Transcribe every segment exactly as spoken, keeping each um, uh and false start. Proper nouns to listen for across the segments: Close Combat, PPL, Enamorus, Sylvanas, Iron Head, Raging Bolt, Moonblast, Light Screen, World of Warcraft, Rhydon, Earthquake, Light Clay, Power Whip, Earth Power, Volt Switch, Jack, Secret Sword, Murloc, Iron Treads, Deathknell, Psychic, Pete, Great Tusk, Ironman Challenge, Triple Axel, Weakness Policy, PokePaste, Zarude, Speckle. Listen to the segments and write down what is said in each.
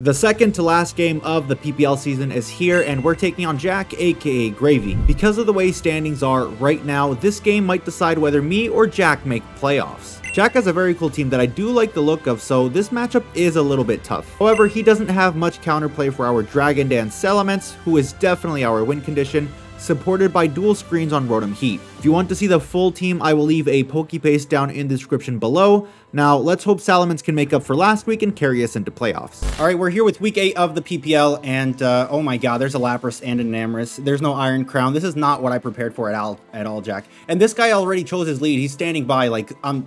The second to last game of the P P L season is here, and we're taking on Jack, aka Gravy. Because of the way standings are right now, this game might decide whether me or Jack make playoffs. Jack has a very cool team that I do like the look of, so this matchup is a little bit tough. However, he doesn't have much counterplay for our Dragon Dance Elements, who is definitely our win condition, supported by dual screens on Rotom Heat. If you want to see the full team, I will leave a PokePaste down in the description below. Now, let's hope Salamence can make up for last week and carry us into playoffs. All right, we're here with week eight of the P P L, and uh, oh my god, there's a Lapras and an Enamorus. There's no Iron Crown. This is not what I prepared for at all, at all, Jack. And this guy already chose his lead. He's standing by, like, um...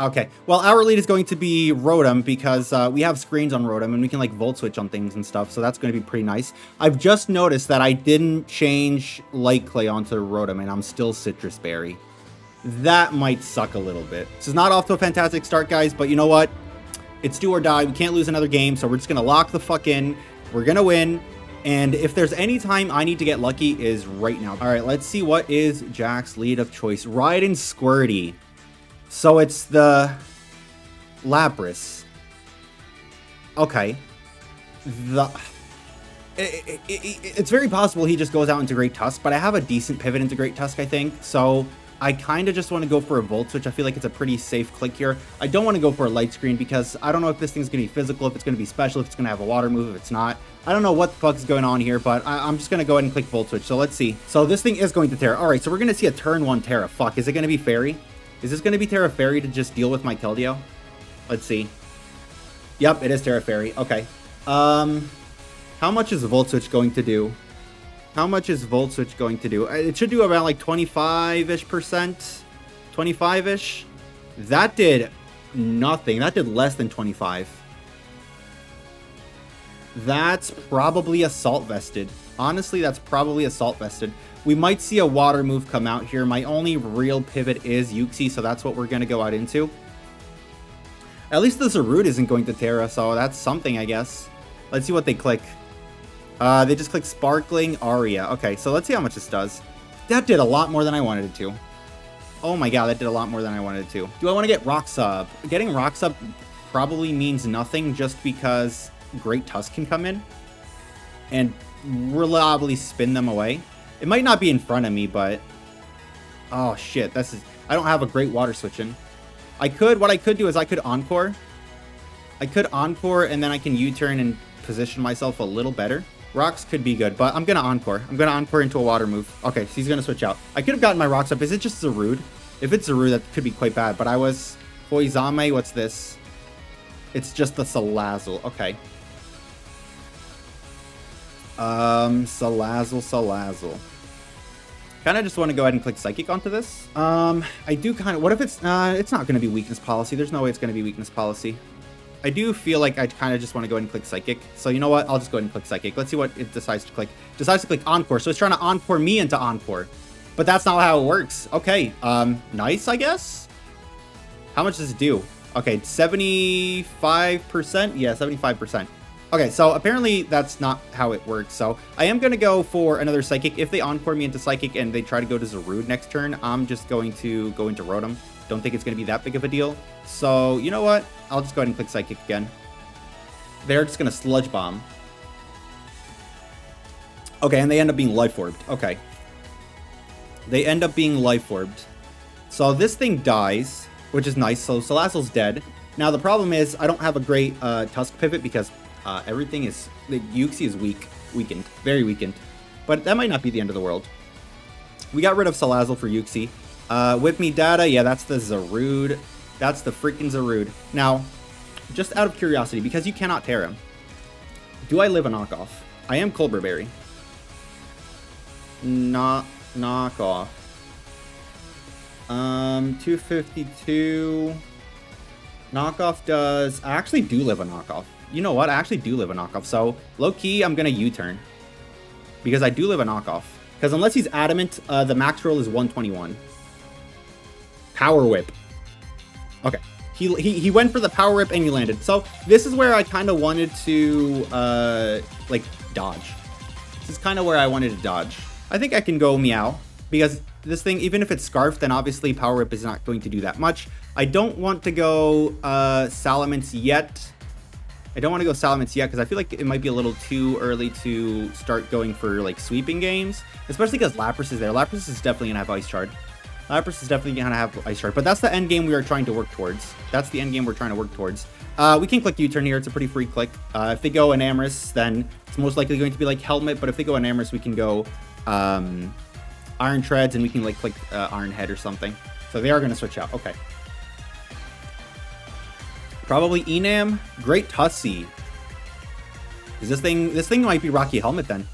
okay, well, our lead is going to be Rotom because uh, we have screens on Rotom and we can like Volt Switch on things and stuff, so that's going to be pretty nice. I've just noticed that I didn't change Light Clay onto Rotom and I'm still Citrus Berry. That might suck a little bit. This is not off to a fantastic start, guys, but you know what? It's do or die. We can't lose another game, so we're just going to lock the fuck in. We're going to win. And if there's any time I need to get lucky is right now. All right, let's see what is Jack's lead of choice. Rhydon Squirty. So it's the Lapras. Okay. The it, it, it, It's very possible he just goes out into Great Tusk, but I have a decent pivot into Great Tusk, I think. So I kind of just want to go for a Volt Switch. I feel like it's a pretty safe click here. I don't want to go for a Light Screen because I don't know if this thing's going to be physical, if it's going to be special, if it's going to have a water move, if it's not. I don't know what the fuck's going on here, but I I'm just going to go ahead and click Volt Switch. So let's see. So this thing is going to Terra. All right, so we're going to see a turn one Terra. Fuck, is it going to be Fairy? Is this going to be Terra Fairy to just deal with my Keldeo? Let's see. Yep, it is Terra Fairy. Okay. Um, how much is Volt Switch going to do? How much is Volt Switch going to do? It should do about like twenty-five-ish percent. twenty-five-ish. That did nothing. That did less than twenty-five. That's probably Assault Vested. Honestly, that's probably Assault Vested. We might see a water move come out here. My only real pivot is Uxie, so that's what we're going to go out into. At least the Zarude isn't going to Terra, so that's something, I guess. Let's see what they click. Uh, they just click Sparkling Aria. Okay, so let's see how much this does. That did a lot more than I wanted it to. Oh my god, that did a lot more than I wanted it to. Do I want to get Rock Sub? Getting Rock Sub probably means nothing just because Great Tusk can come in and reliably spin them away. It might not be in front of me, but... oh, shit. This is... I don't have a great water switch in. I could... what I could do is I could Encore. I could Encore, and then I can U-turn and position myself a little better. Rocks could be good, but I'm going to Encore. I'm going to Encore into a water move. Okay, so he's going to switch out. I could have gotten my Rocks up. Is it just Zarude? If it's Zarude, that could be quite bad, but I was... Koizame, what's this? It's just the Salazzle. Okay. Um, Salazzle, Salazzle. Kind of just want to go ahead and click Psychic onto this. Um, I do kind of... what if it's... Uh, it's not going to be Weakness Policy. There's no way it's going to be Weakness Policy. I do feel like I kind of just want to go ahead and click Psychic. So you know what? I'll just go ahead and click Psychic. Let's see what it decides to click. Decides to click Encore. So it's trying to Encore me into Encore. But that's not how it works. Okay. Um, nice, I guess? How much does it do? Okay, seventy-five percent? Yeah, seventy-five percent. Okay, so apparently that's not how it works. So I am going to go for another Psychic. If they Encore me into Psychic and they try to go to Zarude next turn, I'm just going to go into Rotom. Don't think it's going to be that big of a deal. So you know what? I'll just go ahead and click Psychic again. They're just going to Sludge Bomb. Okay, and they end up being Life Orbed. Okay. They end up being Life Orbed. So this thing dies, which is nice. So Salazzle's dead. Now the problem is I don't have a great uh, Tusk pivot because... Uh, everything is... the Uxie is weak. Weakened. Very weakened. But that might not be the end of the world. We got rid of Salazzle for Uxie. Uh, Whip Me Data. Yeah, that's the Zarude. That's the freaking Zarude. Now, just out of curiosity, because you cannot tear him, do I live a knockoff? I am Culber Berry. Not knockoff. Um, two fifty-two. Knockoff does... I actually do live a knockoff. You know what? I actually do live a knockoff. So, low-key, I'm going to U-turn. Because I do live a knockoff. Because unless he's adamant, uh, the max roll is one twenty-one. Power Whip. Okay. He, he, he went for the Power Whip and he landed. So, this is where I kind of wanted to, uh, like, dodge. This is kind of where I wanted to dodge. I think I can go Meow. Because this thing, even if it's Scarf, then obviously Power Whip is not going to do that much. I don't want to go uh, Salamence yet. I don't want to go Salamence yet because I feel like it might be a little too early to start going for like sweeping games, especially because Lapras is there. Lapras is definitely gonna have Ice Shard. Lapras is definitely gonna have Ice Shard, but that's the end game we are trying to work towards. That's the end game we're trying to work towards. Uh, we can click U-Turn here. It's a pretty free click. Uh, if they go Enamorus, then it's most likely going to be like Helmet, but if they go Enamorus, we can go um, Iron Treads and we can like click uh, Iron Head or something. So they are gonna switch out. Okay. Probably Enam, Great Tusk. Is this thing, this thing might be Rocky Helmet then.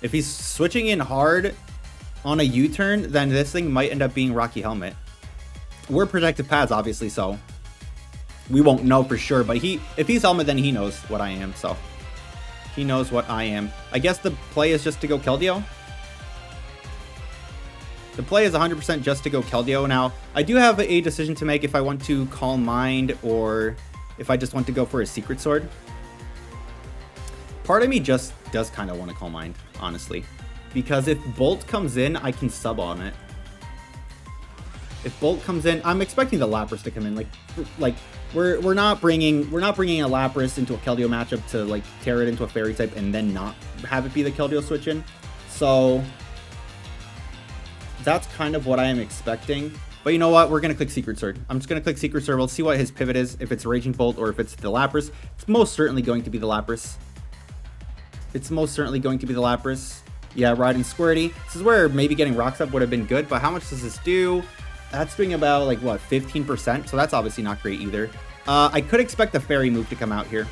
If he's switching in hard on a U-turn, then this thing might end up being Rocky Helmet. We're protective pads, obviously, so we won't know for sure, but he, if he's Helmet, then he knows what I am, so. He knows what I am. I guess the play is just to go Keldeo. The play is one hundred percent just to go Keldeo. Now, I do have a decision to make if I want to Calm Mind or if I just want to go for a Secret Sword. Part of me just does kind of want to Calm Mind, honestly. Because if Bolt comes in, I can sub on it. If Bolt comes in, I'm expecting the Lapras to come in. Like, like we're we're not bringing we're not bringing a Lapras into a Keldeo matchup to like tear it into a Fairy type and then not have it be the Keldeo switch in. So that's kind of what I am expecting. But you know what? We're going to click Secret Sword. I'm just going to click Secret Sword. We'll see what his pivot is, if it's Raging Bolt or if it's the Lapras. It's most certainly going to be the Lapras. It's most certainly going to be the Lapras. Yeah, Riding Squirty. This is where maybe getting Rocks Up would have been good, but how much does this do? That's doing about, like, what, fifteen percent? So that's obviously not great either. Uh, I could expect the Fairy move to come out here.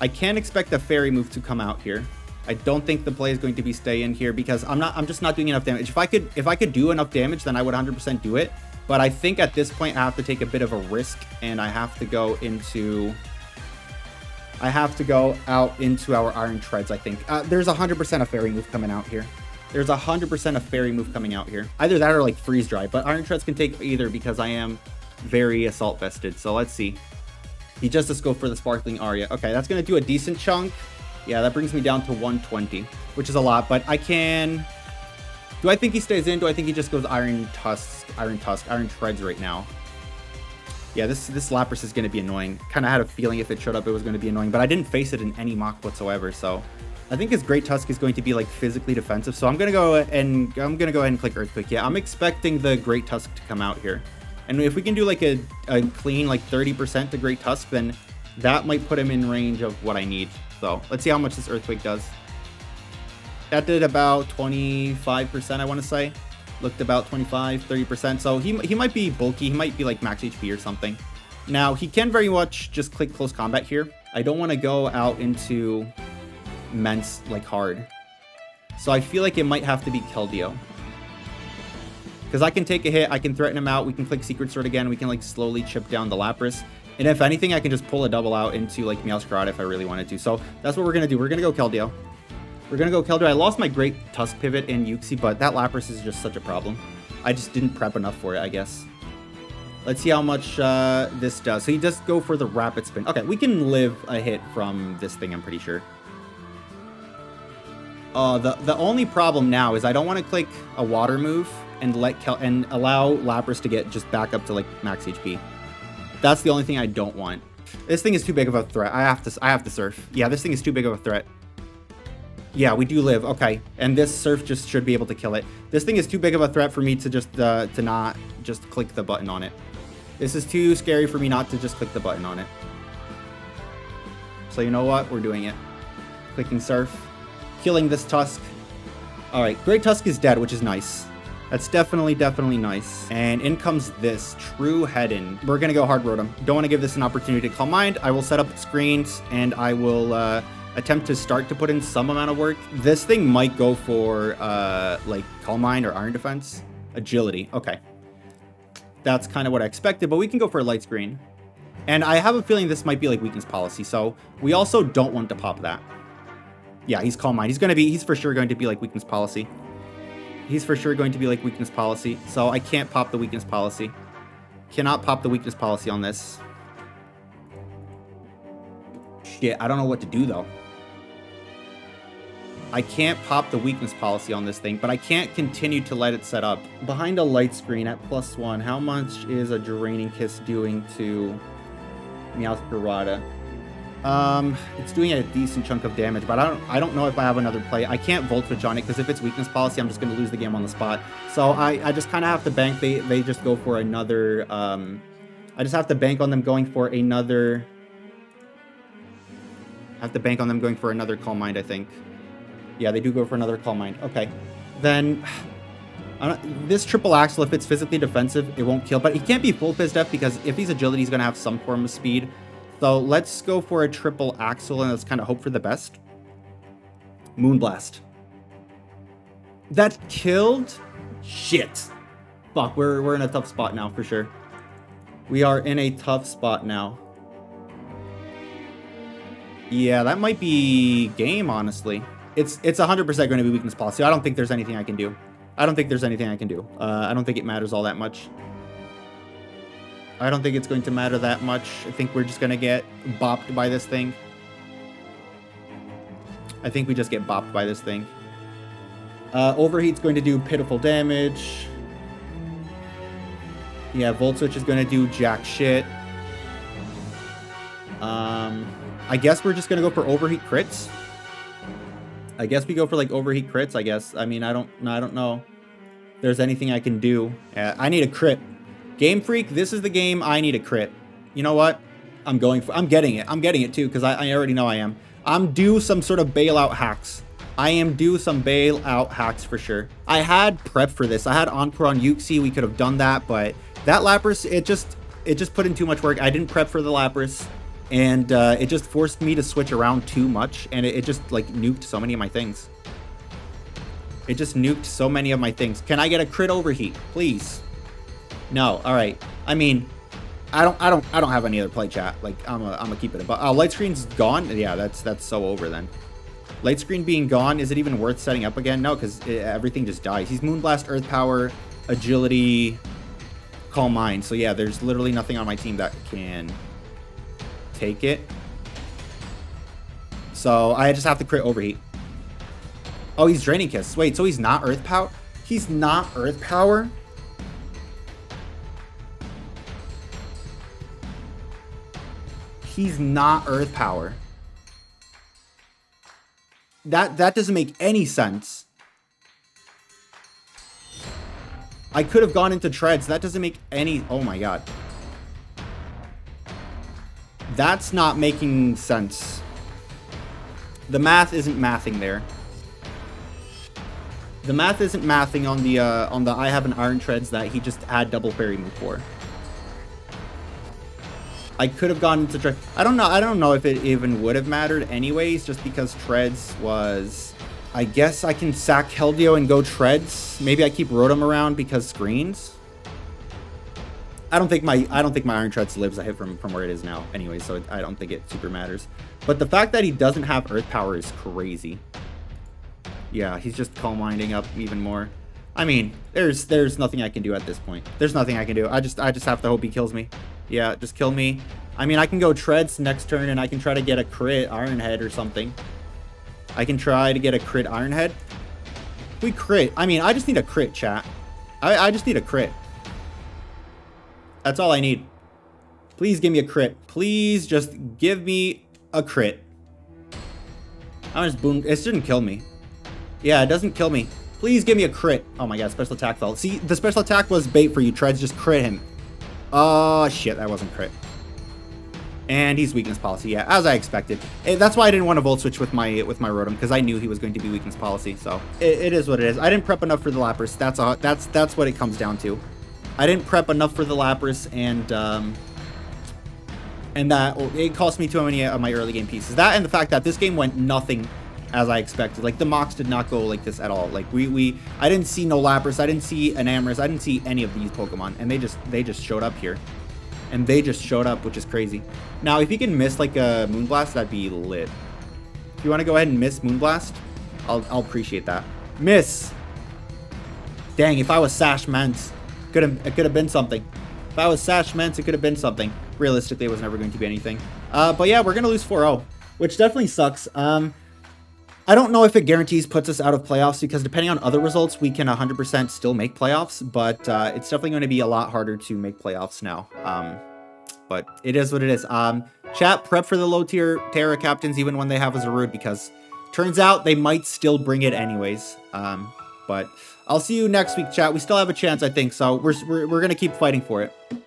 I can expect the Fairy move to come out here. I don't think the play is going to be stay in here because I'm not. I'm just not doing enough damage. If I could, if I could do enough damage, then I would one hundred percent do it. But I think at this point, I have to take a bit of a risk, and I have to go into. I have to go out into our Iron Treads. I think uh, there's one hundred percent a Fairy move coming out here. There's one hundred percent a Fairy move coming out here. Either that or like Freeze Dry. But Iron Treads can take either because I am very Assault Vested. So let's see. He just just go for the Sparkling Aria. Okay, that's gonna do a decent chunk. Yeah, that brings me down to one twenty, which is a lot, but I can... Do I think he stays in? Do I think he just goes Iron Tusk, Iron Tusk, Iron Treads right now? Yeah, this this Lapras is going to be annoying. Kind of had a feeling if it showed up it was going to be annoying, but I didn't face it in any mock whatsoever, so... I think his Great Tusk is going to be, like, physically defensive, so I'm going to go and I'm going to go ahead and click Earthquake. Yeah, I'm expecting the Great Tusk to come out here. And if we can do, like, a, a clean, like, thirty percent to Great Tusk, then that might put him in range of what I need. So let's see how much this Earthquake does. That did about twenty-five percent, I want to say. Looked about twenty-five, thirty percent. So he, he might be bulky. He might be like max H P or something. Now, he can very much just click Close Combat here. I don't want to go out into Men's like hard. So I feel like it might have to be Keldeo. Because I can take a hit. I can threaten him out. We can click Secret Sword again. We can like slowly chip down the Lapras. And if anything, I can just pull a double out into, like, Meowscarada if I really wanted to. So that's what we're going to do. We're going to go Keldeo. We're going to go Keldeo. I lost my Great Tusk pivot in Uxie, but that Lapras is just such a problem. I just didn't prep enough for it, I guess. Let's see how much uh, this does. So he does go for the Rapid Spin. Okay, we can live a hit from this thing, I'm pretty sure. Uh, the, the only problem now is I don't want to click a Water move and, let Kel and allow Lapras to get just back up to, like, max H P. That's the only thing I don't want. This thing is too big of a threat. I have to I have to surf. Yeah, this thing is too big of a threat. Yeah, we do live. Okay. And this surf just should be able to kill it. This thing is too big of a threat for me to just uh, to not just click the button on it. This is too scary for me not to just click the button on it. So you know what? We're doing it. Clicking surf. Killing this Tusk. All right. Great Tusk is dead, which is nice. That's definitely, definitely nice. And in comes this True Hedden. We're going to go hard road him. Don't want to give this an opportunity to Calm Mind. I will set up screens and I will uh, attempt to start to put in some amount of work. This thing might go for uh, like Calm Mind or Iron Defense. Agility. Okay. That's kind of what I expected, but we can go for a Light Screen. And I have a feeling this might be like Weakness Policy. So we also don't want to pop that. Yeah, he's Calm Mind. He's going to be, he's for sure going to be like Weakness Policy. He's for sure going to be like Weakness Policy. So I can't pop the Weakness Policy. Cannot pop the Weakness Policy on this. Shit, I don't know what to do though. I can't pop the Weakness Policy on this thing, but I can't continue to let it set up. Behind a Light Screen at plus one, how much is a Draining Kiss doing to Meowscarada? Um, it's doing a decent chunk of damage, but I don't I don't know if I have another play. I can't Volt Switch on it, because if it's Weakness Policy, I'm just going to lose the game on the spot. So I, I just kind of have to bank. They, they just go for another... Um, I just have to bank on them going for another... I have to bank on them going for another Calm Mind, I think. Yeah, they do go for another Calm Mind. Okay. Then... I don't, this triple axle, if it's physically defensive, it won't kill. But it can't be full Fizz Def, because if he's agility, he's going to have some form of speed. So let's go for a triple axle and let's kind of hope for the best. Moonblast. That killed? Shit. Fuck, we're, we're in a tough spot now for sure. We are in a tough spot now. Yeah, that might be game, honestly. It's it's one hundred percent going to be Weakness Policy. I don't think there's anything I can do. I don't think there's anything I can do. Uh, I don't think it matters all that much. I don't think it's going to matter that much. I think we're just going to get bopped by this thing. I think we just get bopped by this thing. Uh, Overheat's going to do pitiful damage. Yeah, Volt Switch is going to do jack shit. Um, I guess we're just going to go for Overheat crits. I guess we go for like Overheat crits, I guess. I mean, I don't, I don't know if there's anything I can do. Uh, I need a crit. Game Freak, this is the game I need a crit. You know what? I'm going for I'm getting it. I'm getting it too, because I, I already know I am. I'm due some sort of bailout hacks. I am due some bailout hacks for sure. I had prep for this. I had Encore on Uxie. We could have done that, but that Lapras, it just it just put in too much work. I didn't prep for the Lapras, and uh, it just forced me to switch around too much, and it, it just like nuked so many of my things. It just nuked so many of my things. Can I get a crit Overheat, please? No, all right. I mean, I don't, I don't, I don't have any other play, chat. Like, I'm gonna, I'm gonna keep it. But uh, Light Screen's gone. Yeah, that's that's so over then. Light Screen being gone, is it even worth setting up again? No, because everything just dies. He's Moonblast, Earth Power, Agility, Calm Mind. So yeah, there's literally nothing on my team that can take it. So I just have to crit Overheat. Oh, he's Draining Kiss. Wait, so he's not Earth Power? He's not Earth Power? He's not Earth Power. That that doesn't make any sense. I could have gone into Treads. That doesn't make any... Oh my god. That's not making sense. The math isn't mathing there. The math isn't mathing on the uh, on the I have an Iron Treads that he just had double fairy move for. I could have gone into Treads. I don't know. I don't know if it even would have mattered anyways, just because Treads was... I guess I can sack Keldeo and go Treads. Maybe I keep Rotom around because screens. I don't think my I don't think my Iron Treads lives a hit from, from where it is now anyway, so it, I don't think it super matters. But the fact that he doesn't have Earth Power is crazy. Yeah, he's just Calm Minding up even more. I mean, there's there's nothing I can do at this point. There's nothing I can do. I just I just have to hope he kills me. Yeah, just kill me. I mean, I can go Treads next turn and I can try to get a crit Iron Head or something. I can try to get a crit Iron Head. If we crit. I mean, I just need a crit, chat. I, I just need a crit. That's all I need. Please give me a crit. Please just give me a crit. I'm just boom. It shouldn't kill me. Yeah, it doesn't kill me. Please give me a crit. Oh my god, special attack fell. See, the special attack was bait for you. Treads, just crit him. Oh, shit, that wasn't crit. And he's Weakness Policy, yeah, as I expected. It, that's why I didn't want to Volt Switch with my with my Rotom, because I knew he was going to be Weakness Policy, so it, it is what it is. I didn't prep enough for the Lapras. That's a, that's that's what it comes down to. I didn't prep enough for the Lapras, and um, and that it cost me too many of my early game pieces. That and the fact that this game went nothing as I expected. Like, the mocks did not go like this at all. Like, we, we, I didn't see no Lapras, I didn't see Enamorus, I didn't see any of these Pokemon, and they just, they just showed up here. And they just showed up, which is crazy. Now, if he can miss, like, a Moonblast, that'd be lit. If you want to go ahead and miss Moonblast, I'll, I'll appreciate that. Miss! Dang, if I was Sash Mance, could have, it could have been something. If I was Sash Mance, it could have been something. Realistically, it was never going to be anything. Uh, but yeah, we're gonna lose four oh, which definitely sucks. Um... I don't know if it guarantees puts us out of playoffs, because depending on other results, we can one hundred percent still make playoffs, but uh, it's definitely going to be a lot harder to make playoffs now. Um, but it is what it is. Um, Chat, prep for the low tier Terra captains even when they have a Zarude, because turns out they might still bring it anyways. Um, but I'll see you next week, chat. We still have a chance, I think, so we're, we're, we're going to keep fighting for it.